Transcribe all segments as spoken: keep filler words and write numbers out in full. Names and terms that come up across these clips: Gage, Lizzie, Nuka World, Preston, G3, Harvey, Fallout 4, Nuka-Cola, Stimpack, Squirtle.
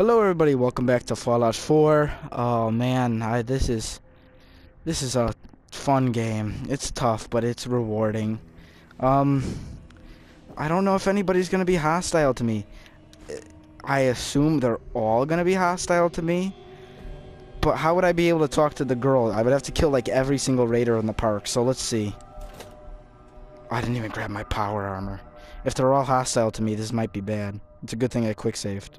Hello everybody, welcome back to Fallout four. Oh man, I, this is this is a fun game. It's tough, but it's rewarding. Um, I don't know if anybody's gonna be hostile to me. I assume they're all gonna be hostile to me. But how would I be able to talk to the girl? I would have to kill like every single raider in the park. So let's see. I didn't even grab my power armor. If they're all hostile to me, this might be bad. It's a good thing I quick saved.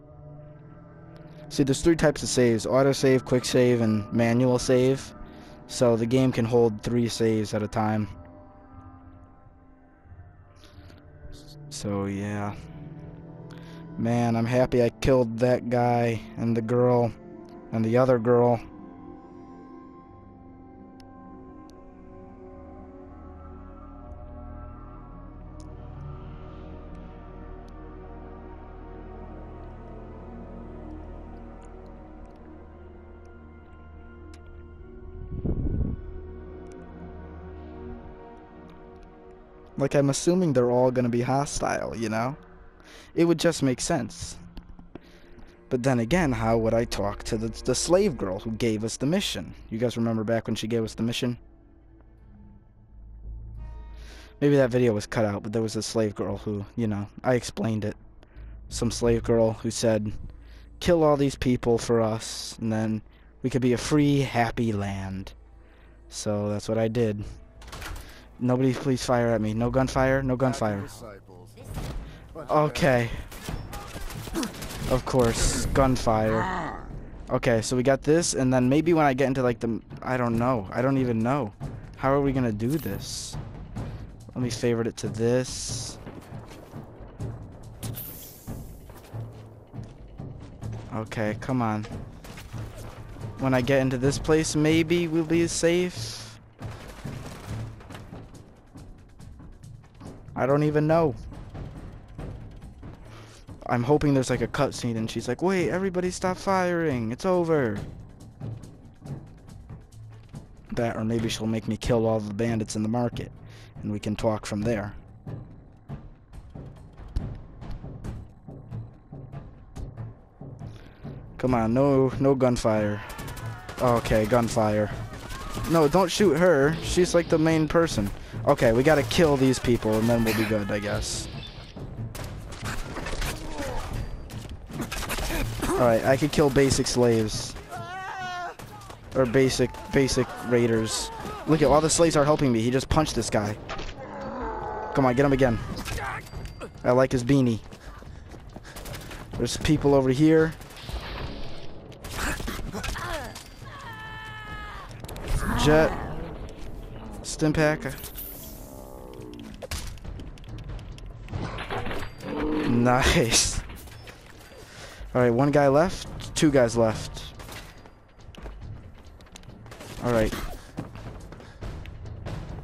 See, there's three types of saves: auto save, quick save, and manual save. So the game can hold three saves at a time. So yeah, man, I'm happy I killed that guy and the girl and the other girl. Like, I'm assuming they're all gonna be hostile, you know? It would just make sense. But then again, how would I talk to the, the slave girl who gave us the mission? You guys remember back when she gave us the mission? Maybe that video was cut out, but there was a slave girl who, you know, I explained it. Some slave girl who said, kill all these people for us, and then we could be a free, happy land. So that's what I did. Nobody please fire at me. No gunfire, no gunfire. Okay. Of course, gunfire. Okay, so we got this, and then maybe when I get into like the... I don't know. I don't even know. How are we gonna do this? Let me favorite it to this. Okay, come on. When I get into this place, maybe we'll be safe. I don't even know. I'm hoping there's like a cutscene and she's like, wait, everybody stop firing. It's over. That, or maybe she'll make me kill all the bandits in the market and we can talk from there. Come on, no, no gunfire. Okay, gunfire. No, don't shoot her. She's like the main person. Okay, we gotta kill these people, and then we'll be good, I guess. Alright, I could kill basic slaves. Or basic, basic raiders. Look at, all the slaves are helping me. He just punched this guy. Come on, get him again. I like his beanie. There's people over here. Jet. Stimpack. Nice. Alright, one guy left. Two guys left. Alright.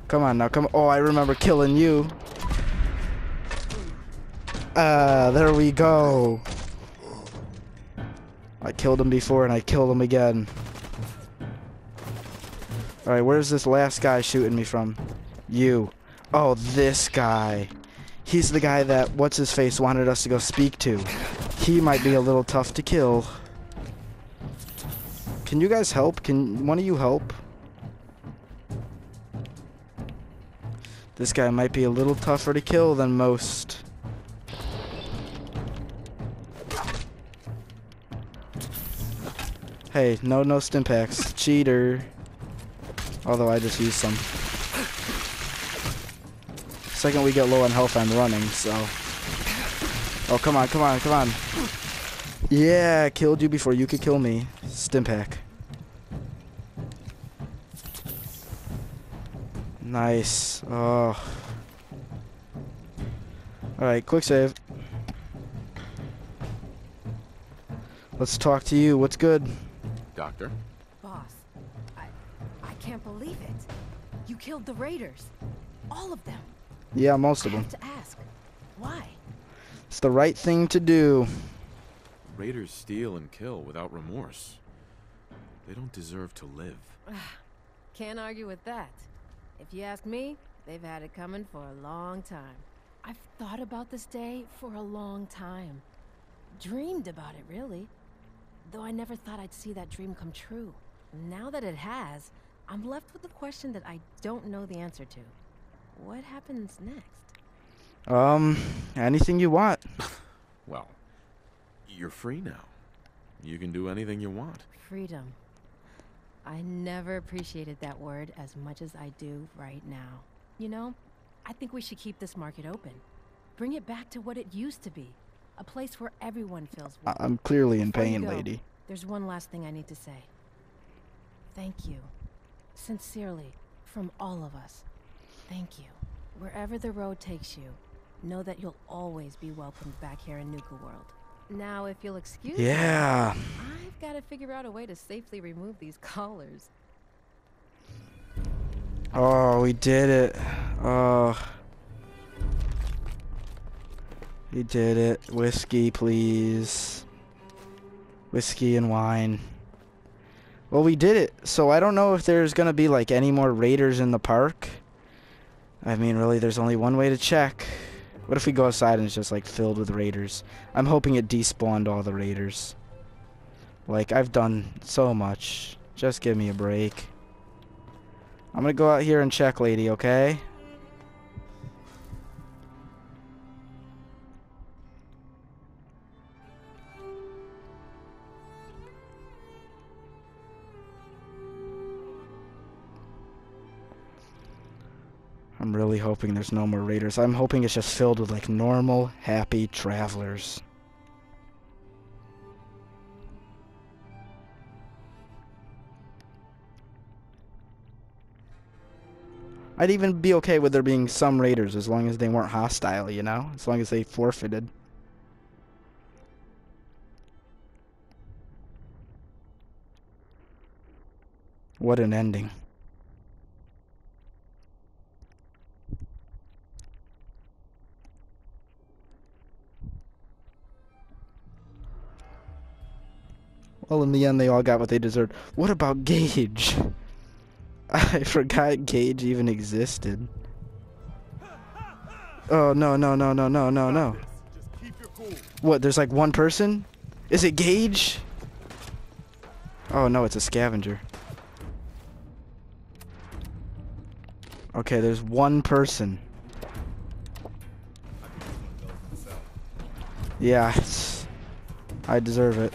Come on now, come- Oh, I remember killing you. Ah, uh, there we go. I killed him before and I killed him again. Alright, where's this last guy shooting me from? You. Oh, this guy. He's the guy that what's-his-face wanted us to go speak to. He might be a little tough to kill. Can you guys help? Can one of you help? This guy might be a little tougher to kill than most. Hey, no, no stimpaks. Cheater. Although I just used some. Second we get low on health, I'm running, so... Oh, come on, come on, come on. Yeah, killed you before you could kill me. Stimpack. Nice. Oh. Alright, quick save. Let's talk to you. What's good? Doctor? Boss, I, I can't believe it. You killed the raiders. All of them. Yeah, most of them. I have to ask, why? It's the right thing to do. Raiders steal and kill without remorse. They don't deserve to live. Can't argue with that. If you ask me, they've had it coming for a long time. I've thought about this day for a long time. Dreamed about it, really. Though I never thought I'd see that dream come true. Now that it has, I'm left with a question that I don't know the answer to. What happens next? Um, anything you want. Well, you're free now. You can do anything you want. Freedom. I never appreciated that word as much as I do right now. You know, I think we should keep this market open. Bring it back to what it used to be. A place where everyone feels welcome. I'm clearly in pain, lady. There's one last thing I need to say. Thank you. Sincerely, from all of us. Thank you. Wherever the road takes you, know that you'll always be welcomed back here in Nuka World. Now, if you'll excuse yeah. me, I've got to figure out a way to safely remove these collars. Oh, we did it. Oh. We did it. Whiskey, please. Whiskey and wine. Well, we did it. So I don't know if there's going to be, like, any more raiders in the park. I mean, really, there's only one way to check. What if we go outside and it's just, like, filled with raiders? I'm hoping it despawned all the raiders. Like, I've done so much. Just give me a break. I'm gonna go out here and check, lady, okay? I'm really hoping there's no more raiders. I'm hoping it's just filled with, like, normal, happy travelers. I'd even be okay with there being some raiders as long as they weren't hostile, you know? As long as they forfeited. What an ending. Well, in the end, they all got what they deserved. What about Gage? I forgot Gage even existed. Oh, no, no, no, no, no, no, no. What, there's like one person? Is it Gage? Oh, no, it's a scavenger. Okay, there's one person. Yeah, I deserve it.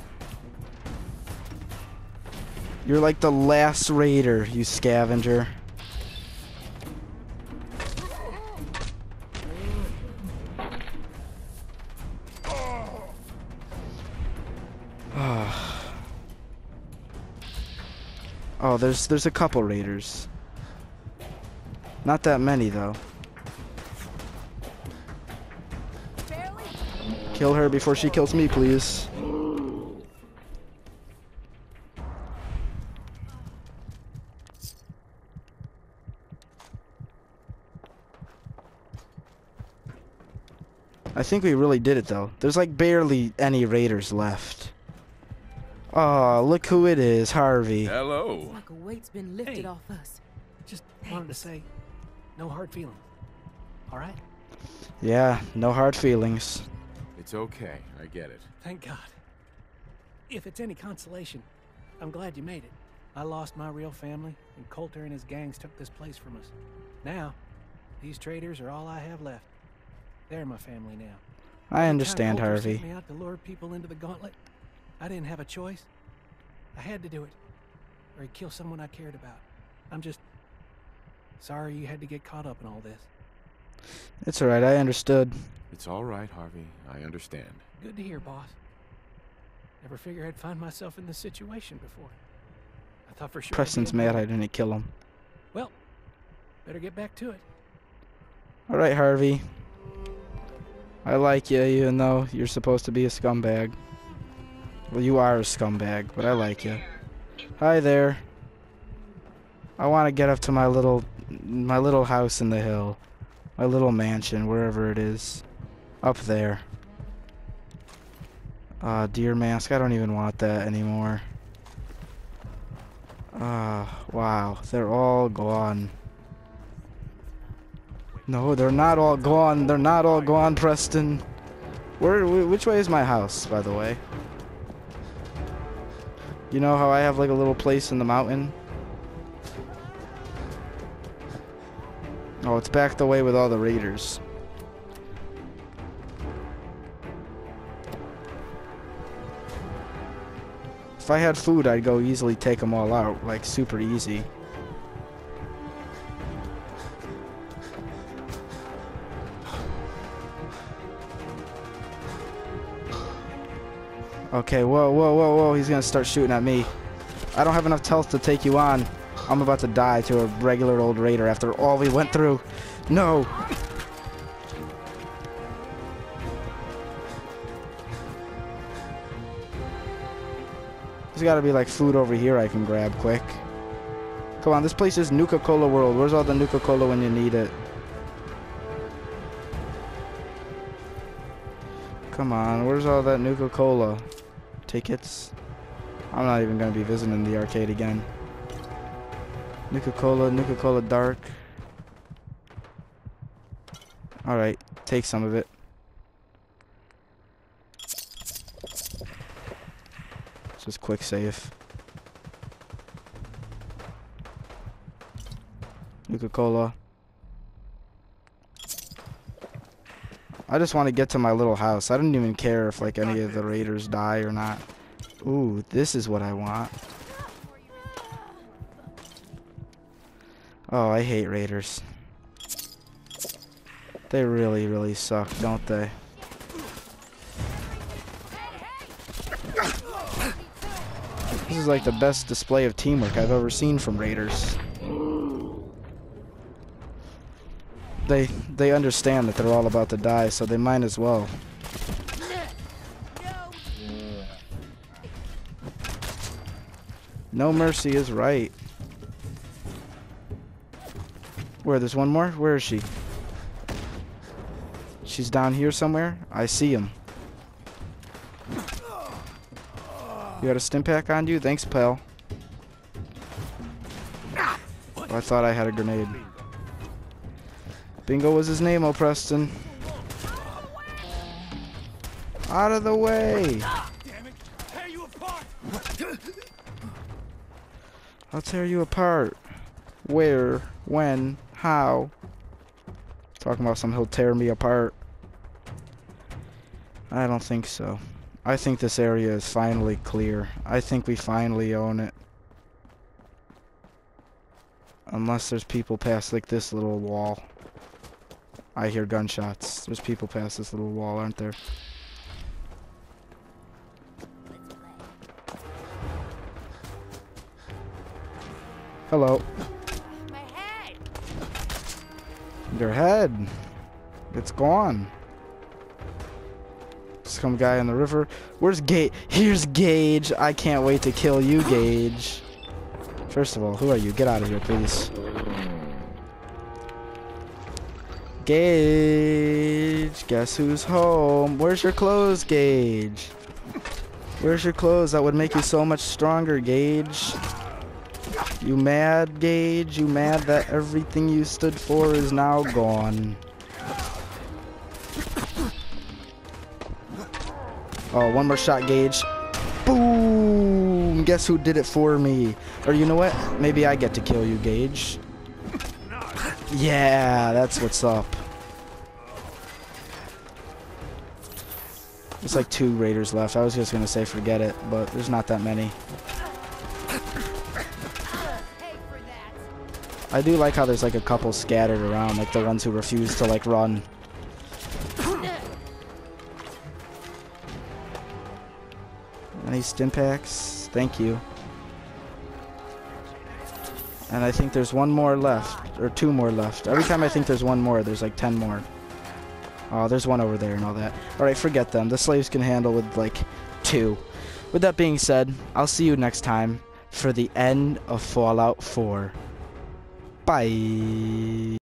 You're like the last raider, you scavenger. Oh, there's there's a couple raiders. Not that many though. Kill her before she kills me, please. I think we really did it, though. There's, like, barely any raiders left. Oh, look who it is, Harvey. Hello. It's like a weight's been lifted hey. off us. Just Thanks. wanted to say, no hard feelings. All right? Yeah, no hard feelings. It's okay. I get it. Thank God. If it's any consolation, I'm glad you made it. I lost my real family, and Coulter and his gangs took this place from us. Now, these traitors are all I have left. They're my family now. I understand, Harvey. Me out to lure people into the gauntlet. I didn't have a choice. I had to do it, or he'd kill someone I cared about. I'm just sorry you had to get caught up in all this. It's all right. I understood. It's all right, Harvey. I understand. Good to hear, boss. Never figured I'd find myself in this situation before. I thought for sure. Preston's mad I didn't kill him. Well, better get back to it. All right, Harvey. I like you, even though you're supposed to be a scumbag. Well, you are a scumbag, but I like you. Hi there. I want to get up to my little, my little house in the hill, my little mansion, wherever it is, up there. Ah, uh, deer mask. I don't even want that anymore. Ah, uh, wow, they're all gone. No, they're not all gone. They're not all gone, Preston. Where? Which way is my house, by the way? You know how I have like a little place in the mountain? Oh, it's backed away with all the raiders. If I had food, I'd go easily take them all out, like super easy. Okay, whoa, whoa, whoa, whoa, he's gonna start shooting at me. I don't have enough health to take you on. I'm about to die to a regular old raider after all we went through. No! There's gotta be like food over here I can grab quick. Come on, this place is Nuka-Cola World. Where's all the Nuka-Cola when you need it? Come on, where's all that Nuka-Cola? Tickets? I'm not even going to be visiting the arcade again. Nuka-Cola, Nuka-Cola Dark. Alright, take some of it. Just quick save. Nuka-Cola. I just want to get to my little house. I don't even care if like any of the raiders die or not. Ooh, this is what I want. Oh, I hate raiders. They really, really suck, don't they? This is like the best display of teamwork I've ever seen from raiders. They, they understand that they're all about to die, so they might as well. No mercy is right. Where, there's one more? Where is she? She's down here somewhere? I see him. You got a stimpak on you? Thanks, pal. Oh, I thought I had a grenade. Bingo was his name, oh Preston. Out of the way! I'll tear you apart. Where? When? How? Talking about some he'll tear me apart. I don't think so. I think this area is finally clear. I think we finally own it. Unless there's people past like this little wall. I hear gunshots. There's people past this little wall, aren't there? Hello. My head. Your head. It's gone. Some guy in the river. Where's Gage? Here's Gage. I can't wait to kill you, Gage. First of all, who are you? Get out of here, please. Gage, guess who's home? Where's your clothes, Gage? Where's your clothes? That would make you so much stronger, Gage. You mad, Gage? You mad that everything you stood for is now gone? Oh, one more shot, Gage. Boom! Guess who did it for me? Or you know what? Maybe I get to kill you, Gage. Yeah, that's what's up. There's like two raiders left. I was just gonna say forget it, but there's not that many. I do like how there's like a couple scattered around, like the ones who refuse to like run. Any stimpaks? Thank you. And I think there's one more left, or two more left. Every time I think there's one more, there's like ten more. Oh, there's one over there and all that. All right, forget them. The slaves can handle with like two. With that being said, I'll see you next time for the end of Fallout four. Bye.